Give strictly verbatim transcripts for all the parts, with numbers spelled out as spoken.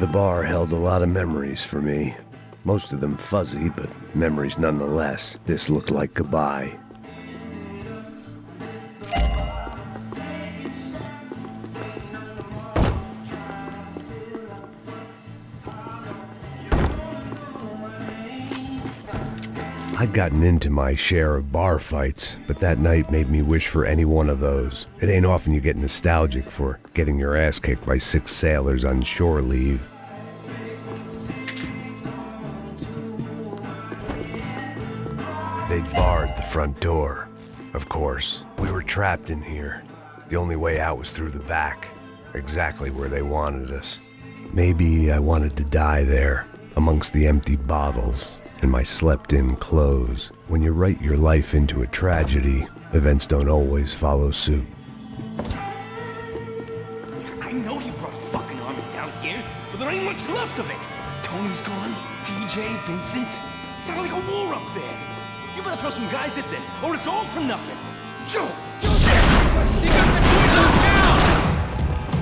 The bar held a lot of memories for me. Most of them fuzzy, but memories nonetheless. This looked like goodbye. I'd gotten into my share of bar fights, but that night made me wish for any one of those. It ain't often you get nostalgic for getting your ass kicked by six sailors on shore leave. They'd barred the front door. Of course, we were trapped in here. The only way out was through the back, exactly where they wanted us. Maybe I wanted to die there, amongst the empty bottles and my slept-in clothes. When you write your life into a tragedy, events don't always follow suit. I know you brought a fucking army down here, but there ain't much left of it. Tony's gone, D J, Vincent. Sound like a war up there. You better throw some guys at this, or it's all for nothing. Joe! Joe! You got the doors down!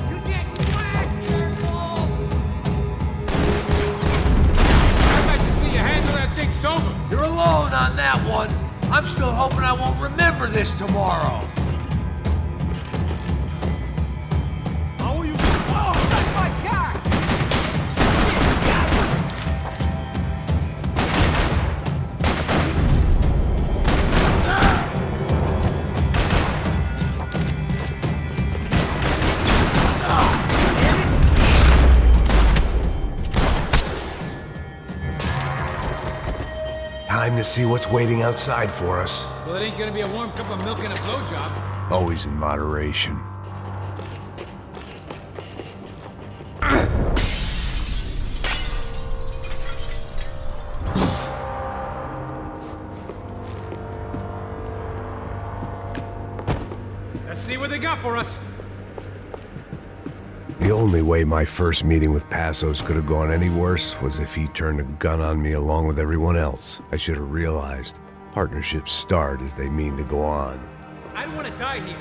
You get whacked, jerkball! I'd like to see you handle that thing sober. You're alone on that one. I'm still hoping I won't remember this tomorrow. How are you? Whoa! That's my guy! Time to see what's waiting outside for us. Well, it ain't gonna be a warm cup of milk and a blowjob. Always in moderation. Let's see what they got for us. The only way my first meeting with Passos could have gone any worse was if he turned a gun on me along with everyone else. I should have realized partnerships start as they mean to go on. I don't want to die here.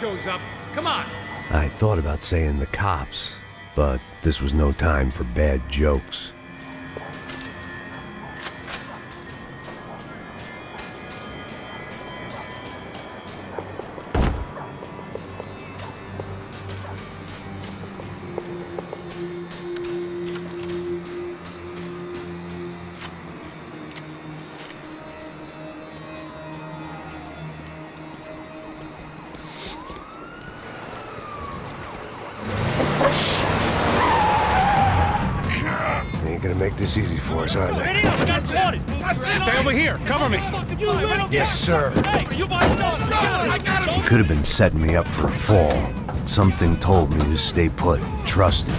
Shows up. Come on! I thought about saying the cops, but this was no time for bad jokes. Easy for us, aren't they? Stay over here! Cover me! Yes, sir. He could have been setting me up for a fall, but something told me to stay put. Trust him.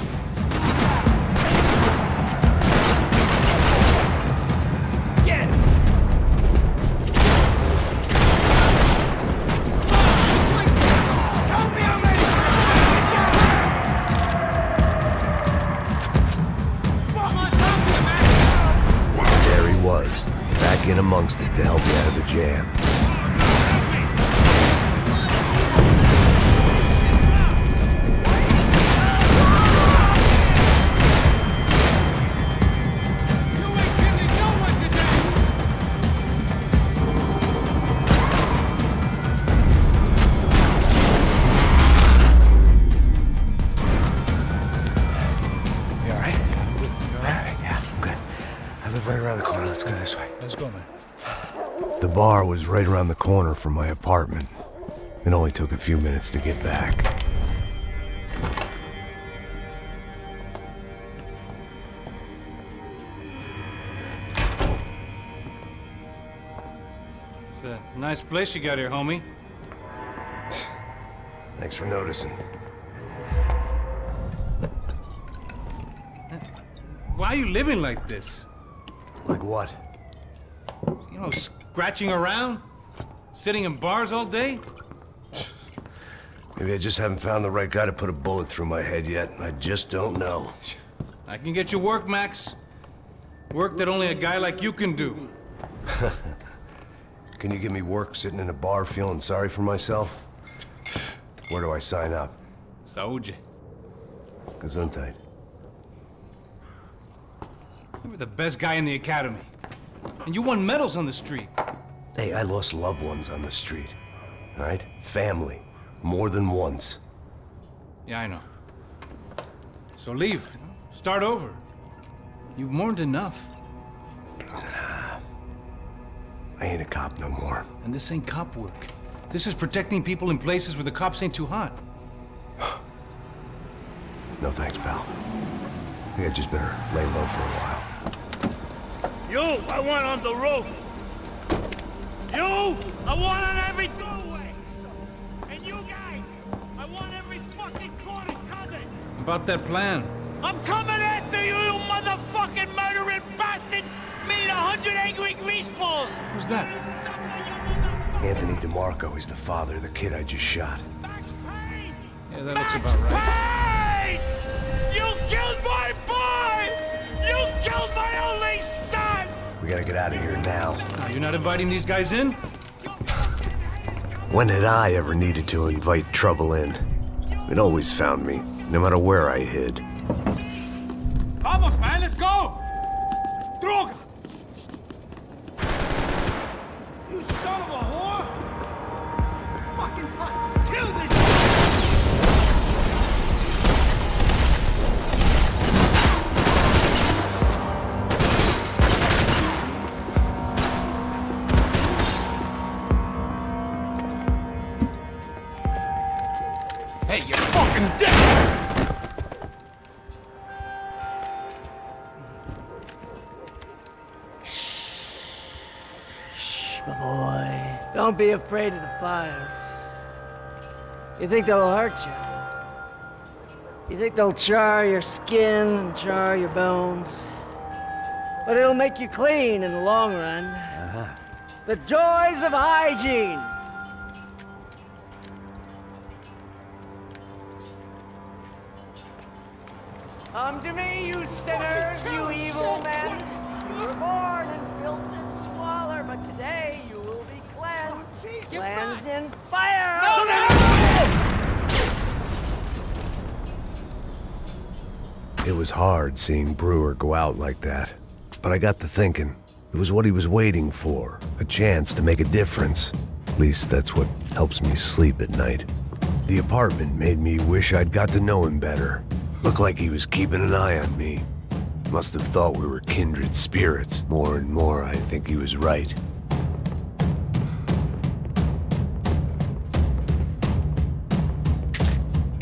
Amongst it to help me out of the jam. You ain't giving no one today. live right around the corner. Let's go this way. Let's go, man. The bar was right around the corner from my apartment. It only took a few minutes to get back. It's a nice place you got here, homie. Thanks for noticing. Why are you living like this? Like what? You know, scratching around? Sitting in bars all day? Maybe I just haven't found the right guy to put a bullet through my head yet. I just don't know. I can get you work, Max. Work that only a guy like you can do. Can you give me work sitting in a bar feeling sorry for myself? Where do I sign up? Saúde. Gesundheit. You were the best guy in the academy. And you won medals on the street. Hey, I lost loved ones on the street. All right? Family. More than once. Yeah, I know. So leave. Start over. You've mourned enough. I ain't a cop no more. And this ain't cop work. This is protecting people in places where the cops ain't too hot. No thanks, pal. I think I just better lay low for a while. You, I want on the roof. You, I want on every doorway. And you guys, I want every fucking corner covered. About that plan. I'm coming after you, you motherfucking murdering bastard. Meet a hundred angry greaseballs. Who's that? Anthony DeMarco is the father of the kid I just shot. Max Payne! Yeah, that Max looks about right. Payne! You killed my boy! You killed my only son! We gotta get out of here now. Are you not inviting these guys in? When had I ever needed to invite trouble in? It always found me, no matter where I hid. Vamos, man, let's go! Droga! You son of a whore! Fucking putz! Kill this! Hey, you fucking dick! Don't be afraid of the fires. You think they'll hurt you. You think they'll char your skin and char your bones. But it'll make you clean in the long run. Uh-huh. The joys of hygiene! Come to me, you sinners, you evil men. You were born and built in squalor, but today you will be cleansed, oh, cleansed in fire! No, no! It was hard seeing Brewer go out like that, but I got to thinking, it was what he was waiting for, a chance to make a difference. At least that's what helps me sleep at night. The apartment made me wish I'd got to know him better. Looked like he was keeping an eye on me. Must have thought we were kindred spirits. More and more, I think he was right.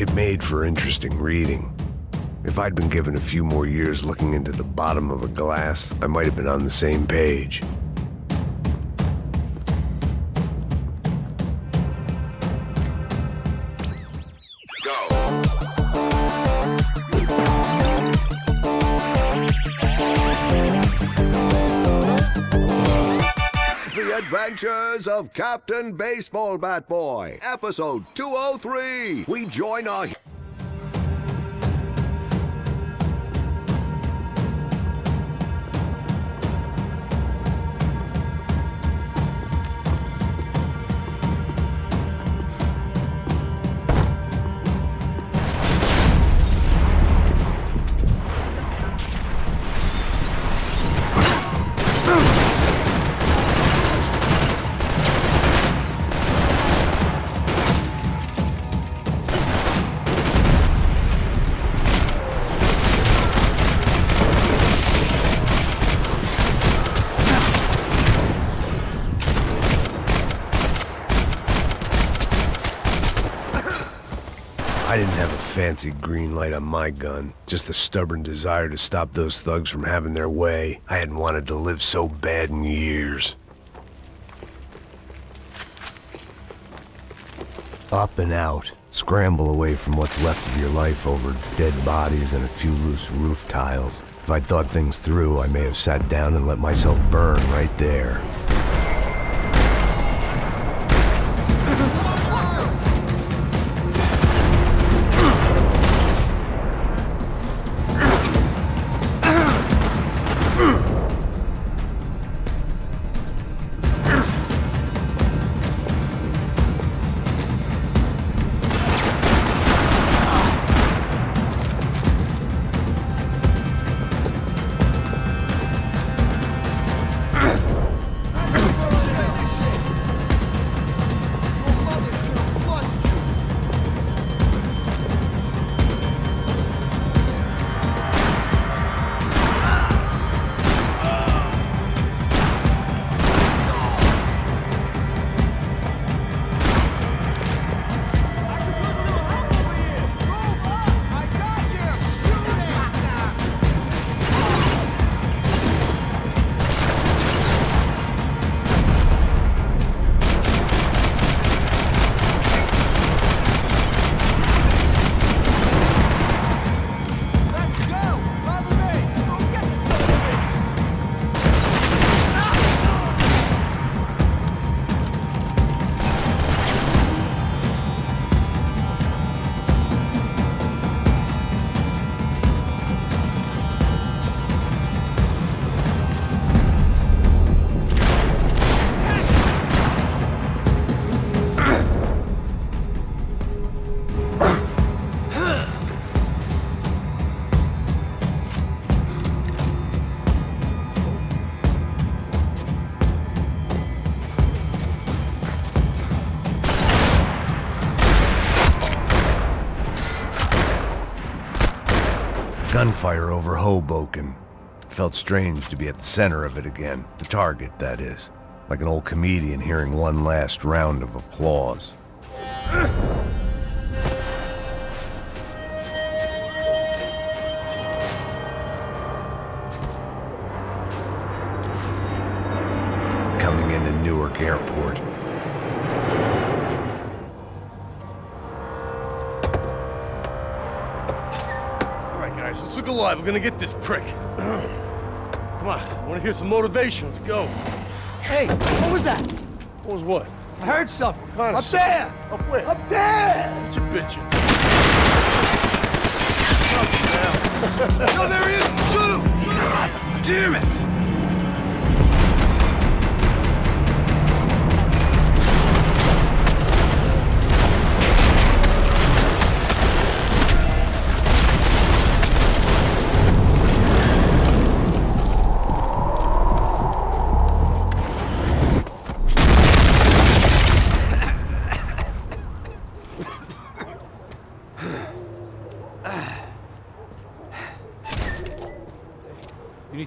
It made for interesting reading. If I'd been given a few more years looking into the bottom of a glass, I might have been on the same page. Adventures of Captain Baseball Bat Boy, episode two oh three. We join our... I didn't have a fancy green light on my gun, just a stubborn desire to stop those thugs from having their way. I hadn't wanted to live so bad in years. Up and out. Scramble away from what's left of your life over dead bodies and a few loose roof tiles. If I'd thought things through, I may have sat down and let myself burn right there. Gunfire over Hoboken. Felt strange to be at the center of it again. The target, that is. Like an old comedian hearing one last round of applause. Coming into Newark Airport. Alive. We're gonna get this prick. Come on, I wanna hear some motivation. Let's go. Hey, what was that? What was what? I heard something. What kind of up something? There! Up where? Up there! What you bitching? No, there he is! Shoot him! God damn it!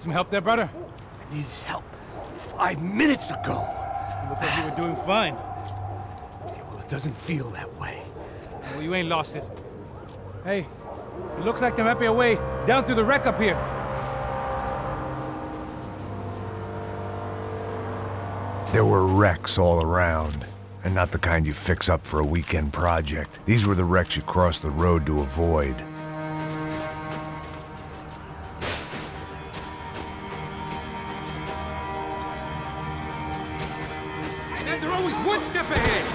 Some help there, brother? I needed help five minutes ago. You looked like you were doing fine. Yeah, well, it doesn't feel that way. Well, you ain't lost it. Hey, it looks like there might be a way down through the wreck up here. There were wrecks all around, and not the kind you fix up for a weekend project. These were the wrecks you crossed the road to avoid.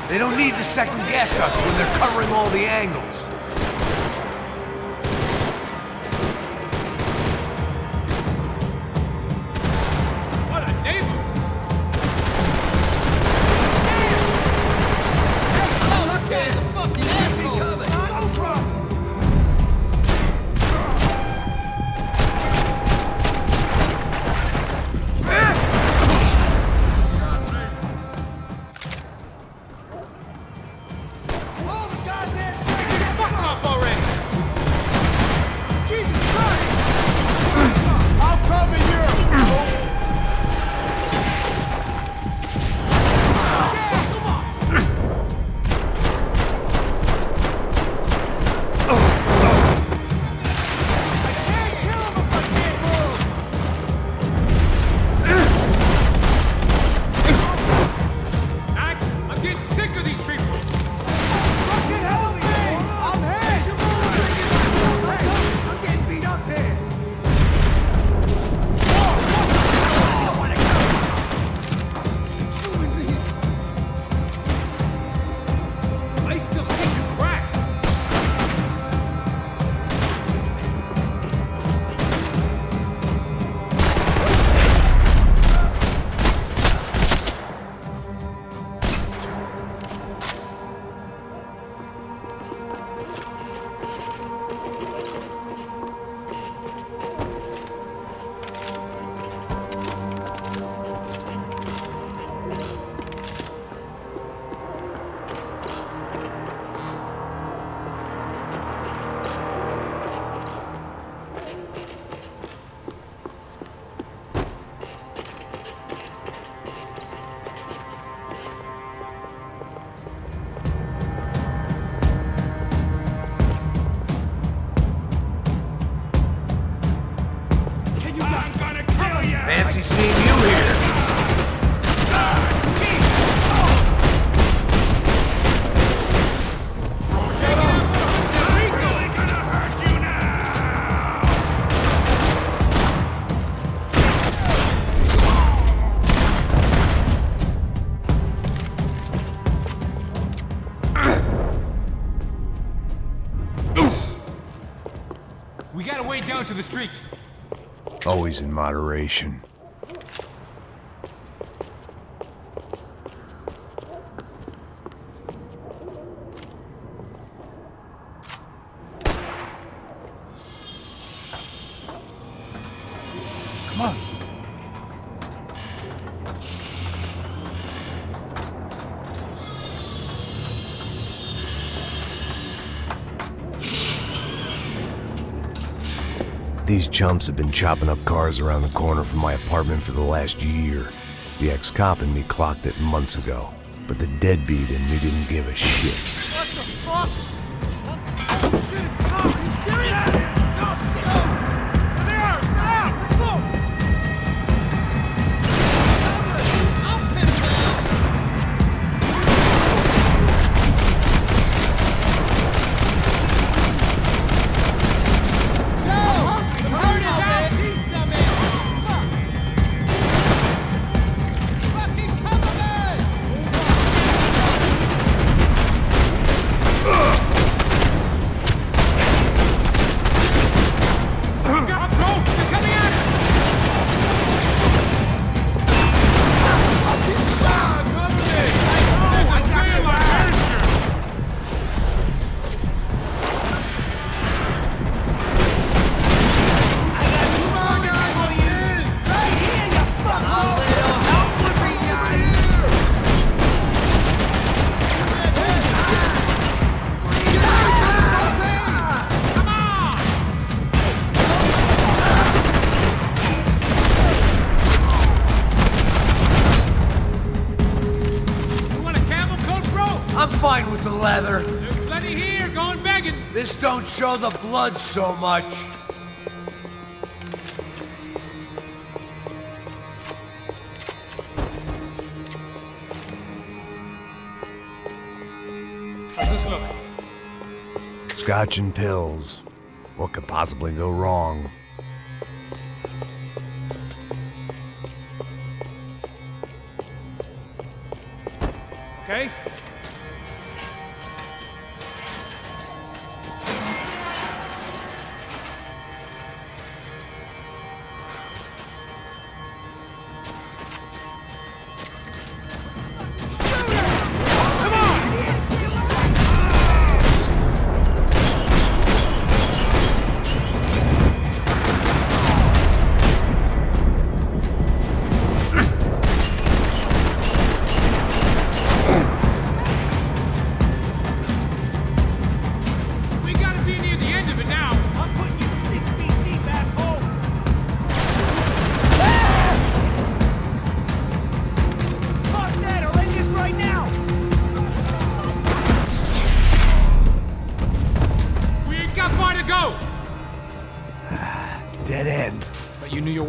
They don't need to second-guess us when they're covering all the angles. Fancy seeing you here. To the street. Always in moderation. Come on. These chumps have been chopping up cars around the corner from my apartment for the last year. The ex-cop in me clocked it months ago, but the deadbeat in me didn't give a shit. What the fuck? What the shit? Are you serious? No, no. They are. Stop. Let's go. I'll pin them down. No. Turn it out! Pizza, man! Fuck! Fucking cover me! We got a rope! They're coming at us! Fucking shot! Cover me! I know! I got your back! Fine with the leather. There's plenty here, going begging. This don't show the blood so much. Just look. Scotch and pills. What could possibly go wrong? Okay.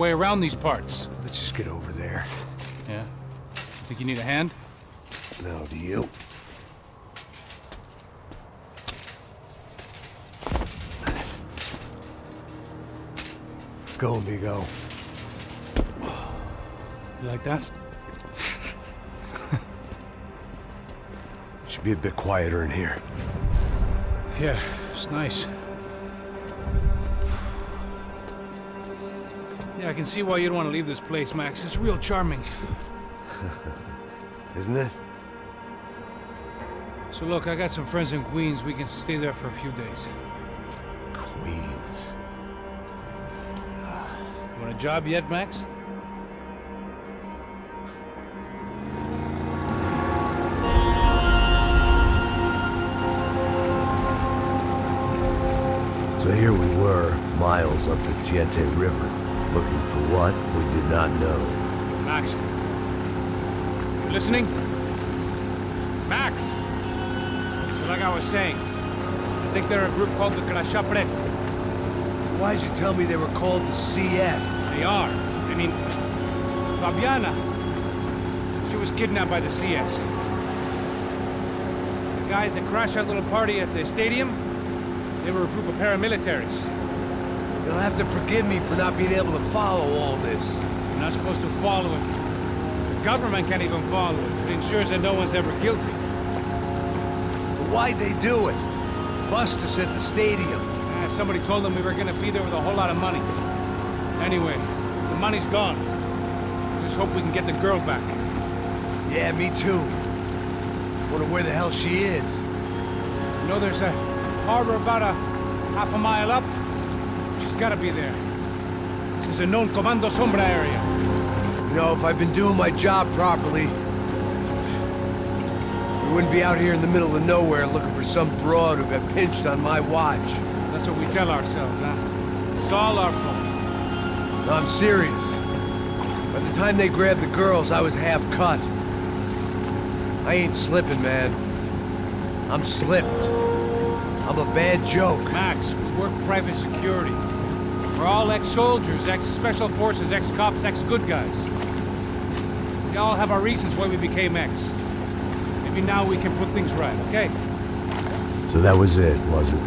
Around these parts. Let's just get over there. Yeah? Think you need a hand? No, do you? Let's go, amigo. You like that? Should be a bit quieter in here. Yeah, it's nice. Yeah, I can see why you'd want to leave this place, Max. It's real charming. Isn't it? So look, I got some friends in Queens. We can stay there for a few days. Queens. You want a job yet, Max? So here we were, miles up the Tietê River. Looking for what we did not know. Max. You listening? Max! So like I was saying, I think they're a group called the Crachá Preto. Why'd you tell me they were called the C S? They are. I mean, Fabiana. She was kidnapped by the C S. The guys that crashed our little party at the stadium, they were a group of paramilitaries. You'll have to forgive me for not being able to follow all this. You're not supposed to follow it. The government can't even follow it. It ensures that no one's ever guilty. So why'd they do it? Bust us at the stadium. Eh, somebody told them we were gonna be there with a whole lot of money. Anyway, the money's gone. Just hope we can get the girl back. Yeah, me too. Wonder where the hell she is. You know, there's a harbor about a half a mile up. She's gotta be there. This is a known Comando Sombra area. You know, if I've been doing my job properly, we wouldn't be out here in the middle of nowhere looking for some broad who got pinched on my watch. That's what we tell ourselves, huh? It's all our fault. No, I'm serious. By the time they grabbed the girls, I was half cut. I ain't slipping, man. I'm slipped. I'm a bad joke. Max, we work private security. We're all ex-soldiers, ex-special forces, ex-cops, ex-good guys. We all have our reasons why we became ex. Maybe now we can put things right, okay? So that was it, was it?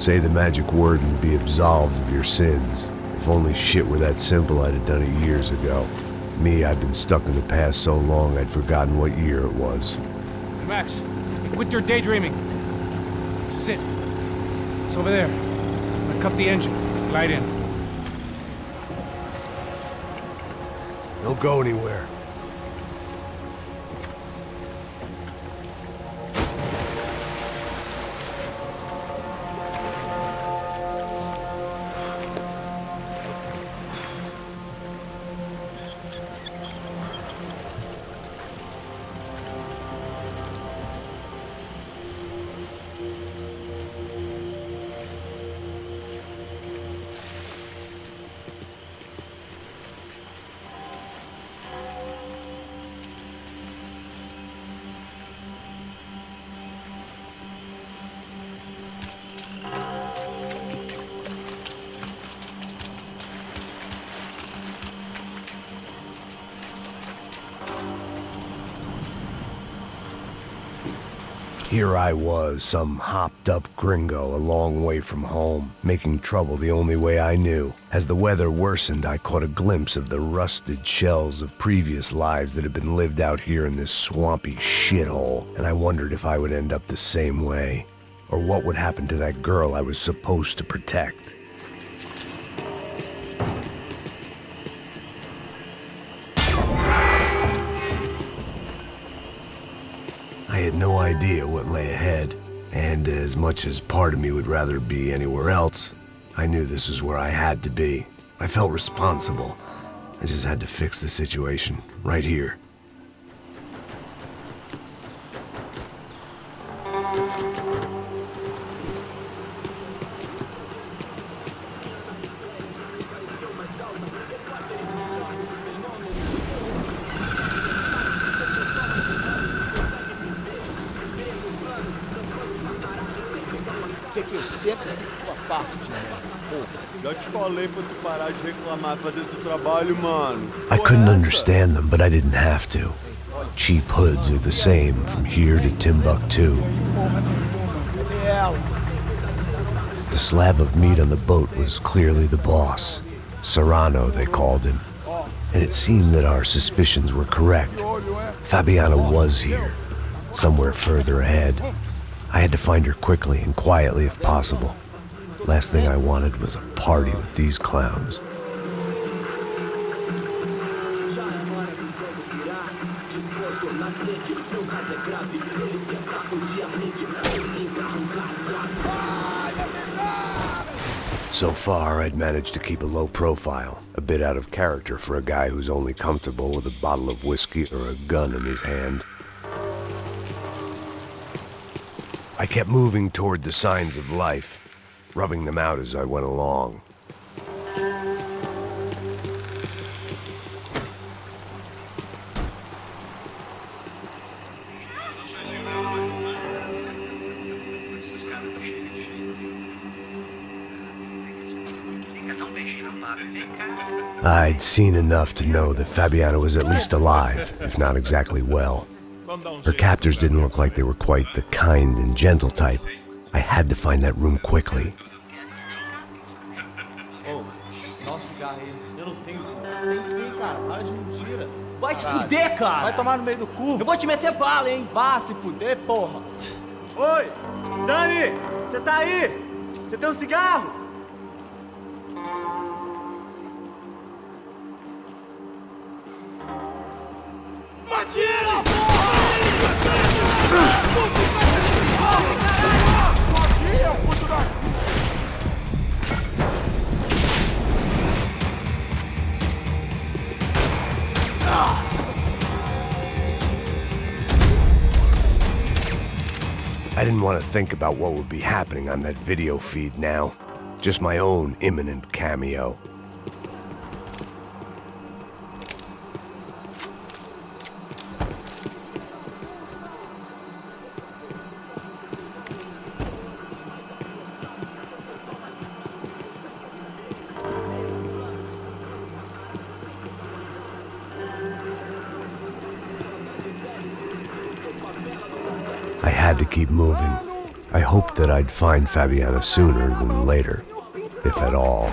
Say the magic word and be absolved of your sins. If only shit were that simple, I'd have done it years ago. Me, I've been stuck in the past so long, I'd forgotten what year it was. Hey, Max, quit your daydreaming. This is it. It's over there. I'm gonna cut the engine. Glide in. Don't go anywhere. Here I was, some hopped-up gringo a long way from home, making trouble the only way I knew. As the weather worsened, I caught a glimpse of the rusted shells of previous lives that had been lived out here in this swampy shithole, and I wondered if I would end up the same way, or what would happen to that girl I was supposed to protect. I had no idea what lay ahead, and as much as part of me would rather be anywhere else, I knew this was where I had to be. I felt responsible. I just had to fix the situation, right here. I couldn't understand them, but I didn't have to. Cheap hoods are the same from here to Timbuktu. The slab of meat on the boat was clearly the boss. Serrano, they called him. And it seemed that our suspicions were correct. Fabiana was here, somewhere further ahead. I had to find her quickly and quietly if possible. Last thing I wanted was a party with these clowns. So far, I'd managed to keep a low profile, a bit out of character for a guy who's only comfortable with a bottle of whiskey or a gun in his hand. I kept moving toward the signs of life, rubbing them out as I went along. I'd seen enough to know that Fabiana was at least alive, if not exactly well. Her captors didn't look like they were quite the kind and gentle type. I had to find that room quickly. Vai se fuder, cara! Vai tomar no meio do cu! Eu vou te meter bala, hein? Vá se fuder, porra! Oi! Dani! Você tá aí? Você tem um cigarro? Matira, porra! Matira, puto da c***! I didn't want to think about what would be happening on that video feed now. Just my own imminent cameo. I had to keep moving. I hoped that I'd find Fabiana sooner than later, if at all.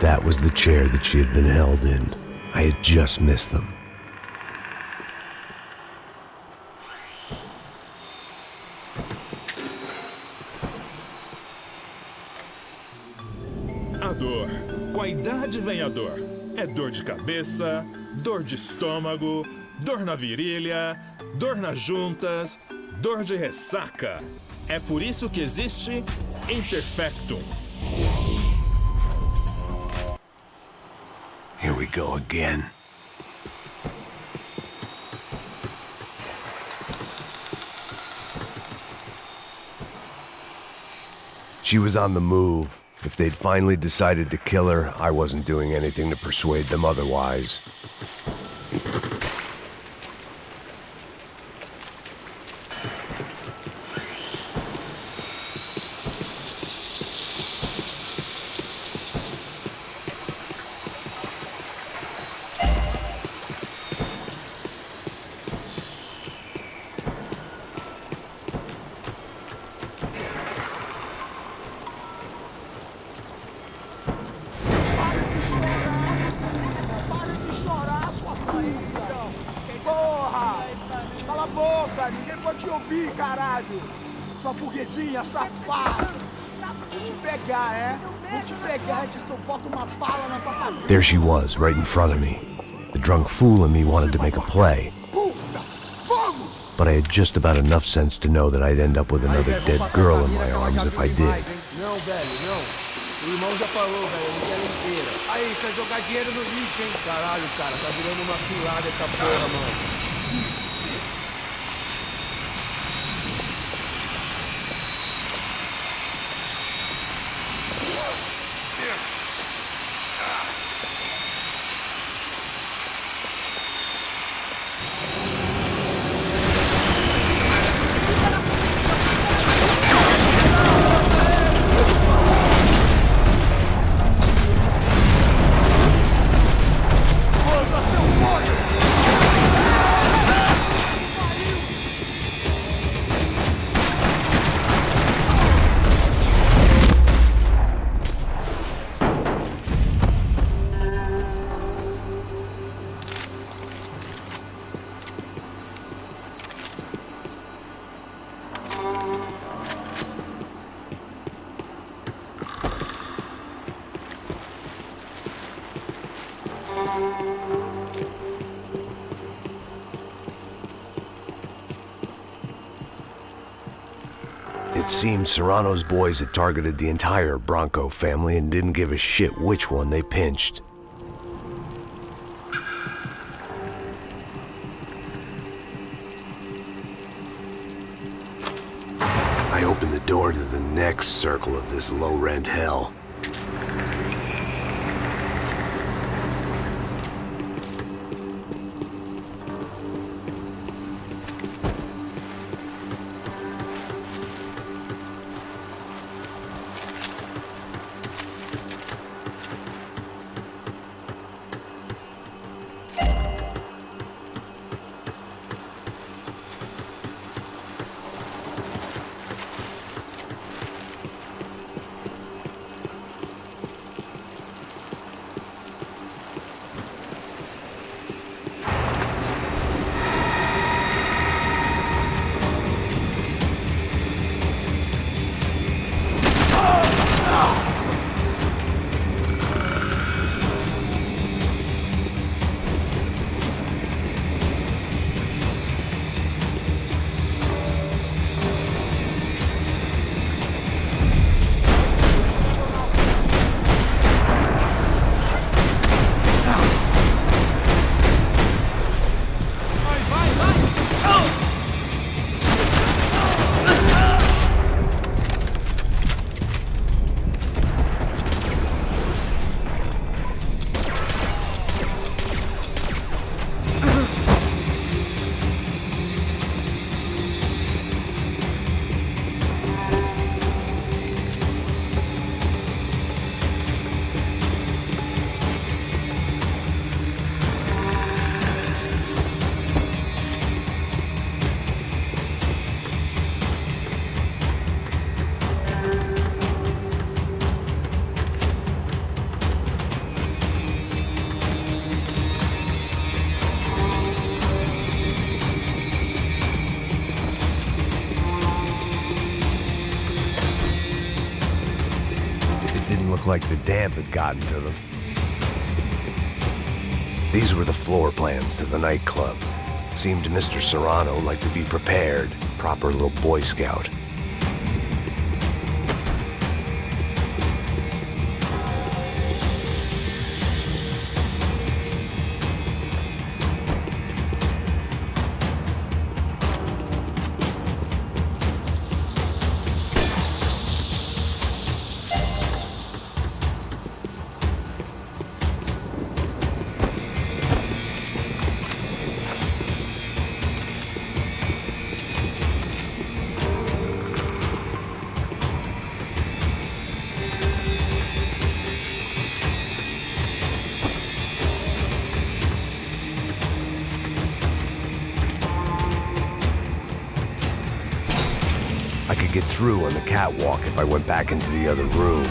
That was the chair that she had been held in. I had just missed them. A dor. Com a idade vem a dor. É dor de cabeça, dor de estômago, dor na virilha, dor nas juntas, dor de ressaca. É por isso que existe Interfectum. Here we go again. She was on the move. If they'd finally decided to kill her, I wasn't doing anything to persuade them otherwise. boca! Ninguém pode te ouvir, caralho! Sua burguesinha, safada! Vou te pegar, é? Vou te pegar antes que eu boto uma bala na tua cabeça! There she was, right in front of me. The drunk fool in me wanted to make a play. But I had just about enough sense to know that I'd end up with another dead girl in my arms if I did. It seemed Serrano's boys had targeted the entire Bronco family and didn't give a shit which one they pinched. I opened the door to the next circle of this low-rent hell. Like the damp had gotten to them. These were the floor plans to the nightclub. Seemed Mister Serrano like to be prepared, proper little Boy Scout. I could get through on the catwalk if I went back into the other room.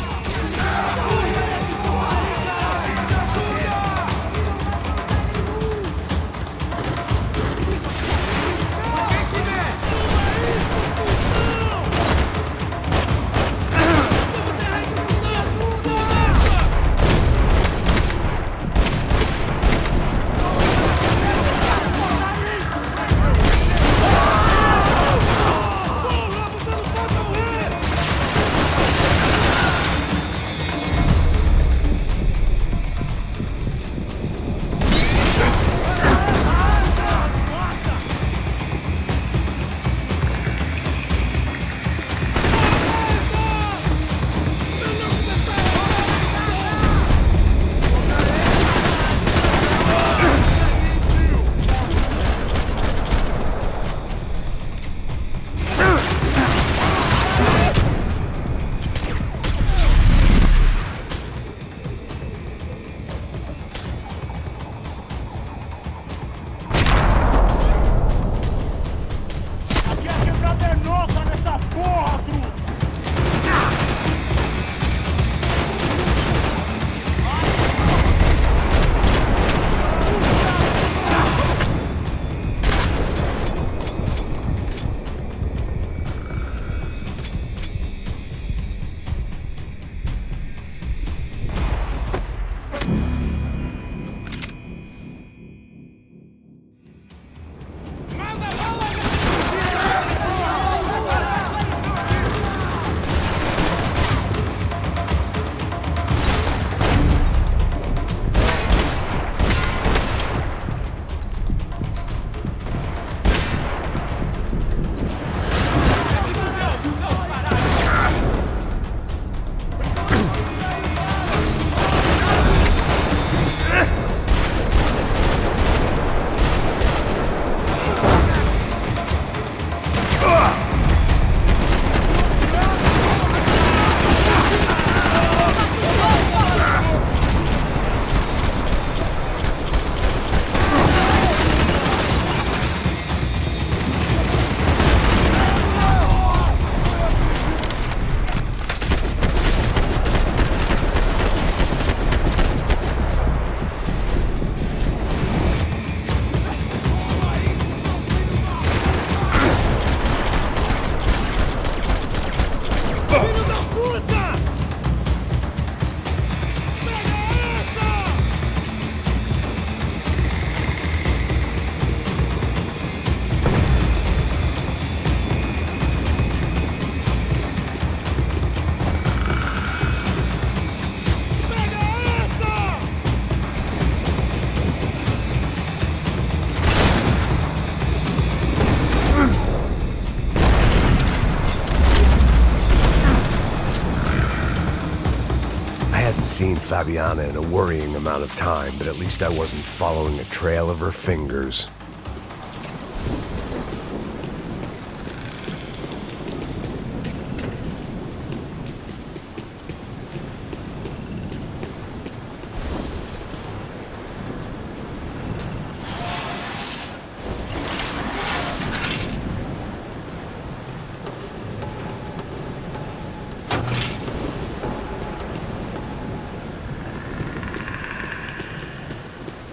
seen Fabiana in a worrying amount of time, but at least I wasn't following a trail of her fingers.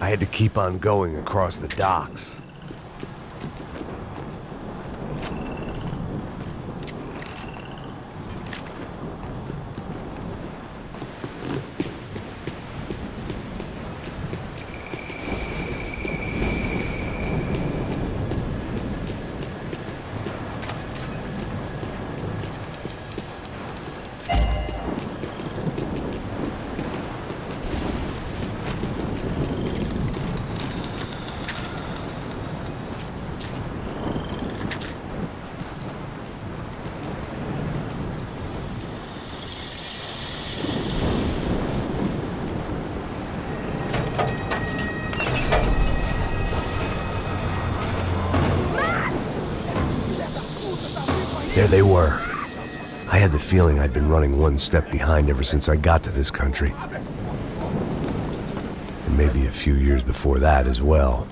I had to keep on going across the docks. There they were. I had the feeling I'd been running one step behind ever since I got to this country. And maybe a few years before that as well.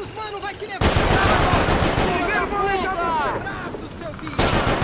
Os mano vai te levar! Primeiro, mano! Braço, seu viado!